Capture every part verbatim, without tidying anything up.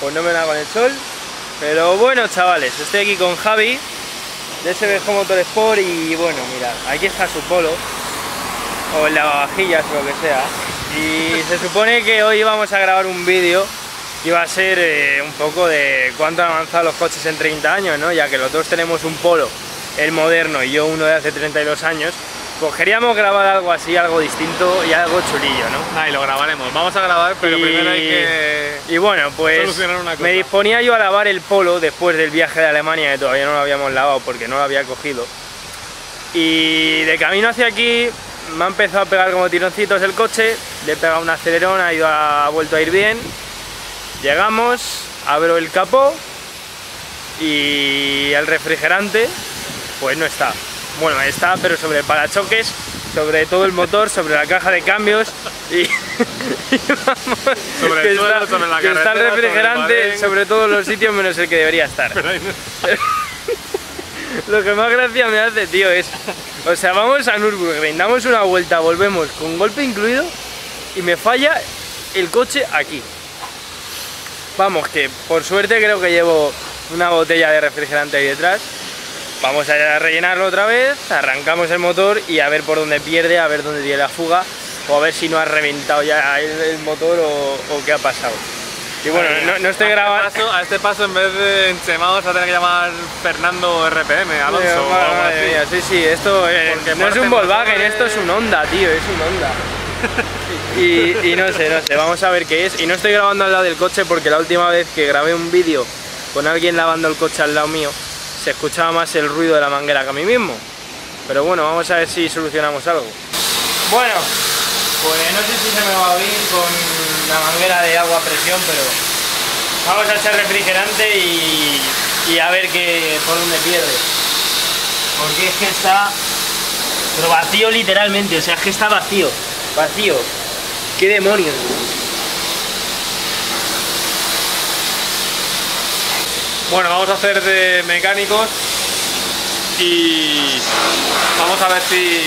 pues no me da con el sol. Pero bueno, chavales, estoy aquí con Javi de S B G Motorsport y bueno, mirad, aquí está su polo o el lavavajillas o lo que sea. Y se supone que hoy vamos a grabar un vídeo que va a ser eh, un poco de cuánto han avanzado los coches en treinta años, ¿no? Ya que los dos tenemos un polo, el moderno y yo uno de hace treinta y dos años, pues queríamos grabar algo así, algo distinto y algo chulillo, ¿no? Ah, y lo grabaremos, vamos a grabar, pero y... primero hay que... Y bueno, pues solucionar una cosa. Me disponía yo a lavar el polo después del viaje de Alemania, que todavía no lo habíamos lavado porque no lo había cogido. Y de camino hacia aquí me ha empezado a pegar como tironcitos el coche, le he pegado un acelerón, ha, ido a... ha vuelto a ir bien. Llegamos, abro el capó y el refrigerante pues no está. Bueno, está, pero sobre el parachoques, sobre todo el motor, sobre la caja de cambios y, y vamos, sobre que todo, está, sobre la que está el refrigerante, sobre, el sobre todos los sitios menos el que debería estar. Pero ahí no. Lo que más gracia me hace, tío, es, o sea, vamos a Nürburgring, damos una vuelta, volvemos con golpe incluido y me falla el coche aquí. Vamos, que por suerte creo que llevo una botella de refrigerante ahí detrás. Vamos a rellenarlo otra vez, arrancamos el motor y a ver por dónde pierde, a ver dónde tiene la fuga o a ver si no ha reventado ya el, el motor o, o qué ha pasado. Y bueno, no, no estoy grabando... Este a este paso en vez de enchemado vas a tener que llamar Fernando R P M, Alonso. Dios, o algo así. Mía, sí, sí, esto eh, no es un Volkswagen, de... esto es un Honda, tío, es un Honda. y, y no sé, no sé, vamos a ver qué es. Y no estoy grabando al lado del coche porque la última vez que grabé un vídeo con alguien lavando el coche al lado mío, se escuchaba más el ruido de la manguera que a mí mismo. Pero bueno, vamos a ver si solucionamos algo. Bueno, pues no sé si se me va a abrir con la manguera de agua a presión, pero vamos a echar refrigerante y, y a ver qué, por dónde pierde. Porque es que está pero vacío literalmente, o sea, es que está vacío. Vacío. ¡Qué demonios! Bueno, vamos a hacer de mecánicos y vamos a ver si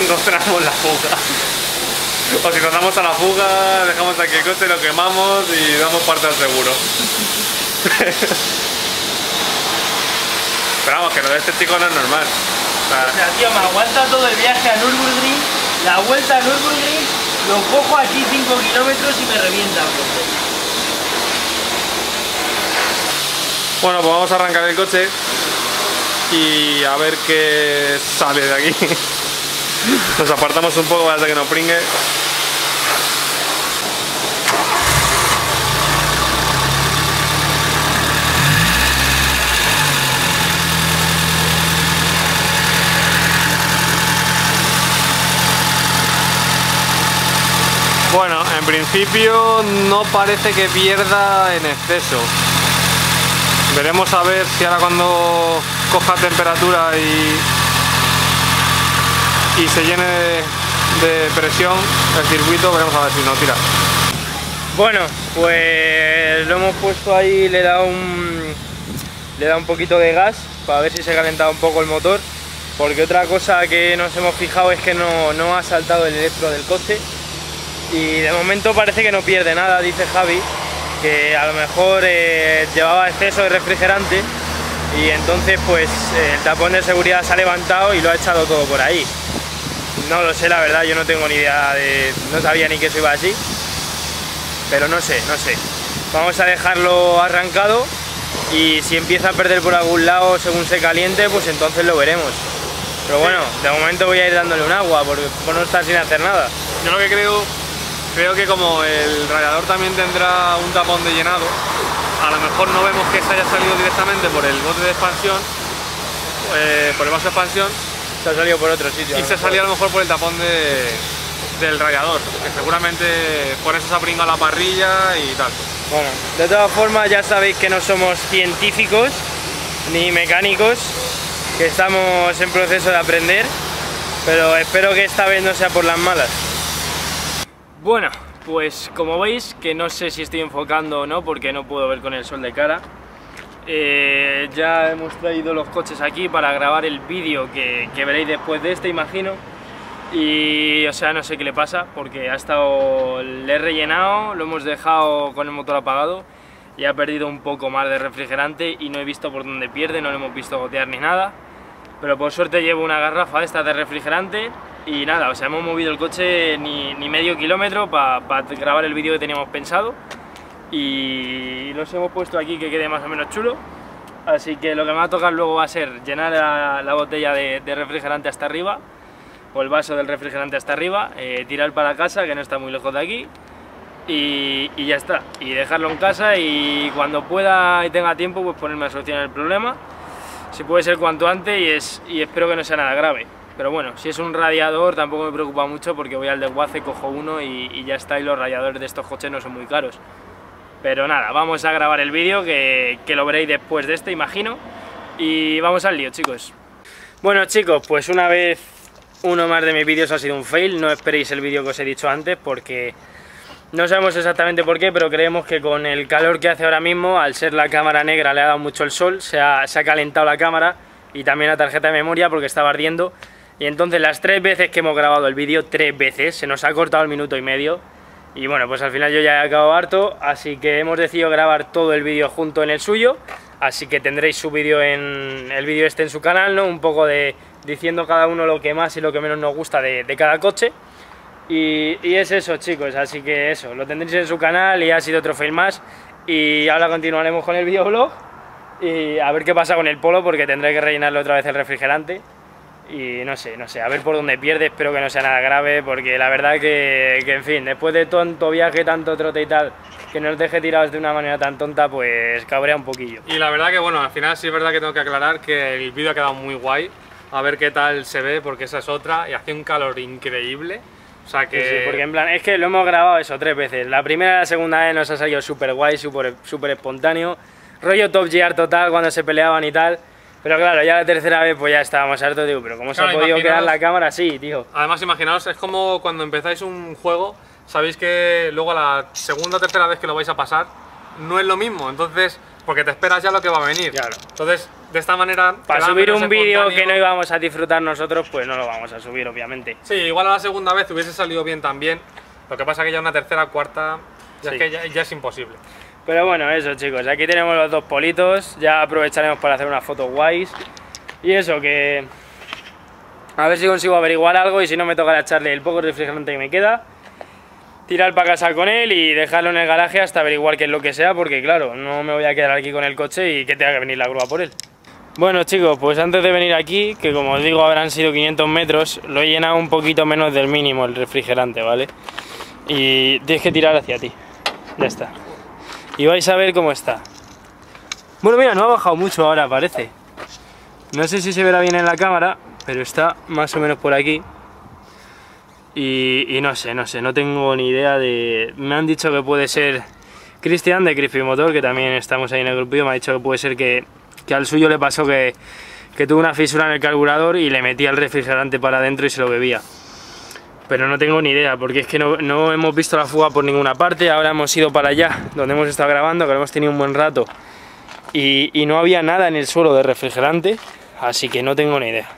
encontramos la fuga. O si nos damos a la fuga, dejamos aquí el coche, lo quemamos y damos parte al seguro. Pero vamos, que lo de este chico no es normal. Claro. O sea, tío, me aguanta todo el viaje a Nürburgring, la vuelta a Nürburgring, lo cojo aquí cinco kilómetros y me revienta. Bueno, pues vamos a arrancar el coche y a ver qué sale de aquí. Nos apartamos un poco hasta que nos pringue. Bueno, en principio no parece que pierda en exceso. Veremos a ver si ahora cuando coja temperatura y, y se llene de, de presión el circuito, veremos a ver si no tira. Bueno, pues lo hemos puesto ahí, le he dado un, le he dado un poquito de gas para ver si se ha calentado un poco el motor, porque otra cosa que nos hemos fijado es que no, no ha saltado el electro del coche y de momento parece que no pierde nada, dice Javi. Que a lo mejor eh, llevaba exceso de refrigerante y entonces pues eh, el tapón de seguridad se ha levantado y lo ha echado todo por ahí. No lo sé, la verdad, yo no tengo ni idea de... no sabía ni que eso iba así, pero no sé, no sé. Vamos a dejarlo arrancado y si empieza a perder por algún lado según se caliente, pues entonces lo veremos. Pero bueno, de momento voy a ir dándole un agua porque por no estar sin hacer nada. Yo lo que creo... Creo que como el radiador también tendrá un tapón de llenado, a lo mejor no vemos que se haya salido directamente por el bote de expansión, eh, por el vaso de expansión. Se ha salido por otro sitio. Y se ha salido a lo mejor por el tapón de, del radiador, que seguramente por eso se ha pringado la parrilla y tal. Bueno, de todas formas ya sabéis que no somos científicos ni mecánicos, que estamos en proceso de aprender, pero espero que esta vez no sea por las malas. Bueno, pues como veis, que no sé si estoy enfocando o no, porque no puedo ver con el sol de cara. Eh, ya hemos traído los coches aquí para grabar el vídeo que, que veréis después de este, imagino. y o sea, no sé qué le pasa, porque ha estado, le he rellenado, lo hemos dejado con el motor apagado y ha perdido un poco más de refrigerante y no he visto por dónde pierde, no lo hemos visto gotear ni nada, pero por suerte llevo una garrafa de estas de refrigerante y nada, o sea, hemos movido el coche ni, ni medio kilómetro para pa grabar el vídeo que teníamos pensado y los hemos puesto aquí que quede más o menos chulo, así que lo que me va a tocar luego va a ser llenar la, la botella de, de refrigerante hasta arriba o el vaso del refrigerante hasta arriba, eh, tirar para casa que no está muy lejos de aquí y, y ya está, y dejarlo en casa y cuando pueda y tenga tiempo pues ponerme a solucionar el problema, si puede ser cuanto antes y, es, y espero que no sea nada grave. Pero bueno, si es un radiador tampoco me preocupa mucho porque voy al desguace, cojo uno y, y ya está, y los radiadores de estos coches no son muy caros. Pero nada, vamos a grabar el vídeo que, que lo veréis después de este, imagino, y vamos al lío, chicos. Bueno chicos, pues una vez uno más de mis vídeos ha sido un fail, no esperéis el vídeo que os he dicho antes porque no sabemos exactamente por qué, pero creemos que con el calor que hace ahora mismo, al ser la cámara negra le ha dado mucho el sol, se ha, se ha calentado la cámara y también la tarjeta de memoria porque estaba ardiendo. Y entonces las tres veces que hemos grabado el vídeo, tres veces, se nos ha cortado el minuto y medio. Y bueno, pues al final yo ya he acabado harto, así que hemos decidido grabar todo el vídeo junto en el suyo. Así que tendréis su vídeo en el vídeo este en su canal, ¿no? Un poco de diciendo cada uno lo que más y lo que menos nos gusta de, de cada coche. Y, y es eso, chicos, así que eso, lo tendréis en su canal y ha sido otro fail más. Y ahora continuaremos con el videoblog y a ver qué pasa con el Polo porque tendré que rellenarle otra vez el refrigerante. Y no sé, no sé, a ver por dónde pierde, espero que no sea nada grave, porque la verdad que, que, en fin, después de tanto viaje, tanto trote y tal, que nos deje tirados de una manera tan tonta, pues cabrea un poquillo. Y la verdad que, bueno, al final sí es verdad que tengo que aclarar que el vídeo ha quedado muy guay, a ver qué tal se ve, porque esa es otra, y hace un calor increíble, o sea que... Sí, sí, porque en plan, es que lo hemos grabado eso tres veces, la primera y la segunda vez nos ha salido súper guay, súper súper espontáneo, rollo Top Gear total, cuando se peleaban y tal... Pero claro, ya la tercera vez pues ya estábamos hartos, digo, pero ¿cómo claro, se ha podido quedar la cámara así, tío? Además, imaginaos, es como cuando empezáis un juego, sabéis que luego a la segunda o tercera vez que lo vais a pasar, no es lo mismo, entonces, porque te esperas ya lo que va a venir. Claro. Entonces, de esta manera... Para subir un vídeo que no íbamos a disfrutar nosotros, pues no lo vamos a subir, obviamente. Sí, igual a la segunda vez hubiese salido bien también, lo que pasa es que ya una tercera, cuarta, ya, sí. es, que ya, ya es imposible. Pero bueno, eso chicos, aquí tenemos los dos politos, ya aprovecharemos para hacer unas fotos guays. Y eso, que... A ver si consigo averiguar algo y si no me tocará echarle el poco refrigerante que me queda, tirar para casa con él y dejarlo en el garaje hasta averiguar qué es lo que sea, porque claro, no me voy a quedar aquí con el coche y que tenga que venir la grúa por él. Bueno chicos, pues antes de venir aquí, que como os digo habrán sido quinientos metros, lo he llenado un poquito menos del mínimo el refrigerante, ¿vale? Y tienes que tirar hacia ti, ya está. Y vais a ver cómo está. Bueno, mira, no ha bajado mucho ahora, parece. No sé si se verá bien en la cámara, pero está más o menos por aquí. Y, y no sé, no sé, no tengo ni idea de... Me han dicho que puede ser Cristian de Crispy Motor, que también estamos ahí en el grupillo, me ha dicho que puede ser que, que al suyo le pasó que, que tuvo una fisura en el carburador y le metía el refrigerante para adentro y se lo bebía. Pero no tengo ni idea, porque es que no, no hemos visto la fuga por ninguna parte. Ahora hemos ido para allá, donde hemos estado grabando, que lo hemos tenido un buen rato. Y, y no había nada en el suelo de refrigerante, así que no tengo ni idea.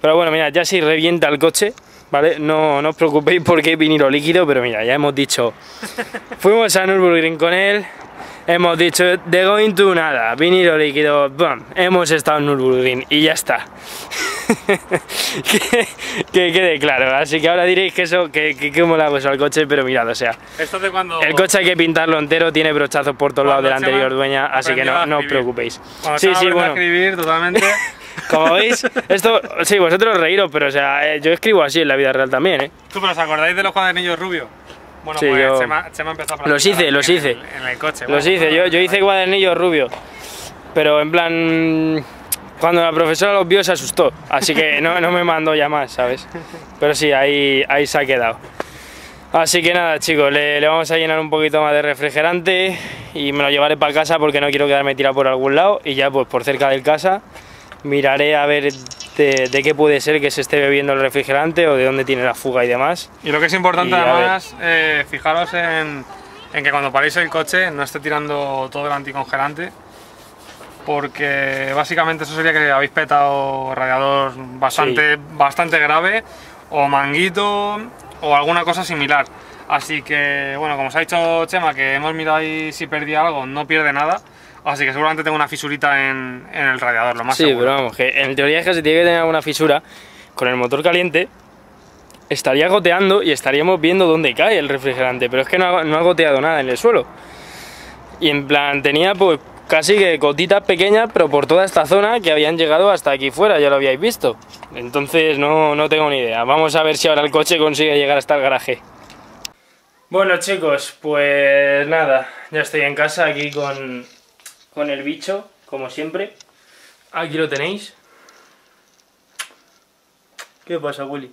Pero bueno, mira, ya si revienta el coche, ¿vale? No, no os preocupéis porque es vinilo líquido, pero mira, ya hemos dicho... Fuimos a Nürburgring con él, hemos dicho, de going to nada, vinilo líquido, bam, hemos estado en Nürburgring y ya está. que, que quede claro, así que ahora diréis que eso, que, que, que como le hago eso al coche, pero mirad, o sea, esto de cuando... el coche hay que pintarlo entero, tiene brochazos por todos lados de la anterior dueña, así que no, no os preocupéis. Cuando sí, sí, bueno. Escribir, totalmente. Como veis, esto, sí, vosotros reíros, pero o sea, yo escribo así en la vida real también, ¿eh? ¿Tú, pero os acordáis de los cuadernillos rubios? Bueno, sí, pues yo... Chema, Chema empezó a los hice, los hice. En el, en el coche. Los bueno, hice, yo, yo hice cuadernillos rubios, pero en plan... Cuando la profesora los vio se asustó, así que no, no me mandó ya más, ¿sabes? Pero sí, ahí, ahí se ha quedado. Así que nada, chicos, le, le vamos a llenar un poquito más de refrigerante y me lo llevaré para casa porque no quiero quedarme tirado por algún lado y ya pues por cerca del casa miraré a ver de, de qué puede ser que se esté bebiendo el refrigerante o de dónde tiene la fuga y demás. Y lo que es importante además, eh, fijaros en, en que cuando paréis el coche no esté tirando todo el anticongelante. Porque básicamente eso sería que habéis petado radiador bastante, sí. bastante grave o manguito o alguna cosa similar. Así que, bueno, como os ha dicho Chema, que hemos mirado ahí si perdía algo, no pierde nada. Así que seguramente tengo una fisurita en, en el radiador, lo más sí, seguro. Sí, pero vamos, que en teoría es que si tiene que tener alguna fisura, con el motor caliente estaría goteando y estaríamos viendo dónde cae el refrigerante, pero es que no ha, no ha goteado nada en el suelo. Y en plan, tenía pues casi que gotitas pequeñas, pero por toda esta zona que habían llegado hasta aquí fuera, ya lo habíais visto. Entonces no, no tengo ni idea. Vamos a ver si ahora el coche consigue llegar hasta el garaje. Bueno chicos, pues nada, ya estoy en casa aquí con, con el bicho, como siempre. Aquí lo tenéis. ¿Qué pasa, Willy?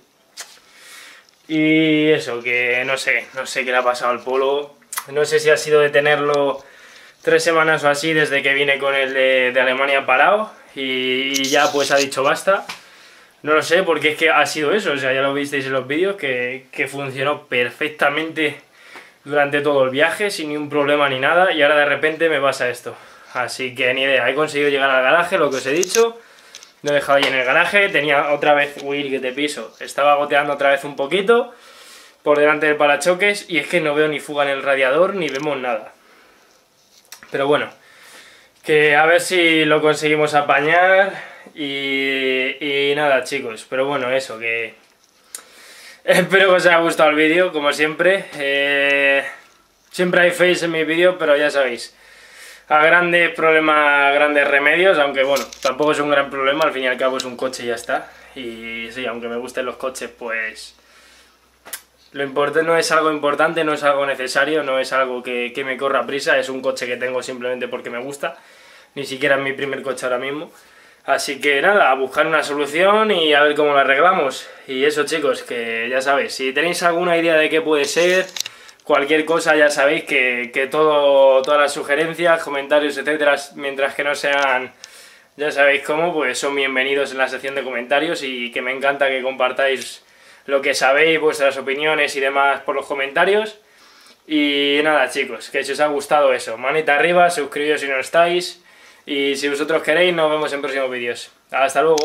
Y eso, que no sé, no sé qué le ha pasado al Polo. No sé si ha sido de tenerlo tres semanas o así desde que vine con el de, de Alemania parado y, y ya pues ha dicho basta. No lo sé, porque es que ha sido eso, o sea, ya lo visteis en los vídeos, que, que funcionó perfectamente durante todo el viaje, sin ningún problema ni nada, y ahora de repente me pasa esto. Así que ni idea, he conseguido llegar al garaje, lo que os he dicho, lo he dejado ahí en el garaje, tenía otra vez, uy, que te piso, estaba goteando otra vez un poquito por delante del parachoques, y es que no veo ni fuga en el radiador, ni vemos nada. Pero bueno, que a ver si lo conseguimos apañar. Y, y nada chicos, pero bueno, eso, que espero que os haya gustado el vídeo, como siempre. Eh, siempre hay face en mis vídeos, pero ya sabéis, a grandes problemas, grandes remedios, aunque bueno, tampoco es un gran problema, al fin y al cabo es un coche y ya está. Y sí, aunque me gusten los coches, pues lo importante no es algo importante, no es algo necesario, no es algo que, que me corra prisa, es un coche que tengo simplemente porque me gusta, ni siquiera es mi primer coche ahora mismo. Así que nada, a buscar una solución y a ver cómo la arreglamos. Y eso chicos, que ya sabéis, si tenéis alguna idea de qué puede ser, cualquier cosa, ya sabéis que, que todo, todas las sugerencias, comentarios, etcétera, mientras que no sean, ya sabéis cómo, pues son bienvenidos en la sección de comentarios, y que me encanta que compartáis lo que sabéis, vuestras opiniones y demás por los comentarios. Y nada chicos, que si os ha gustado eso, manita arriba, suscribíos si no estáis. Y si vosotros queréis, nos vemos en próximos vídeos. Hasta luego.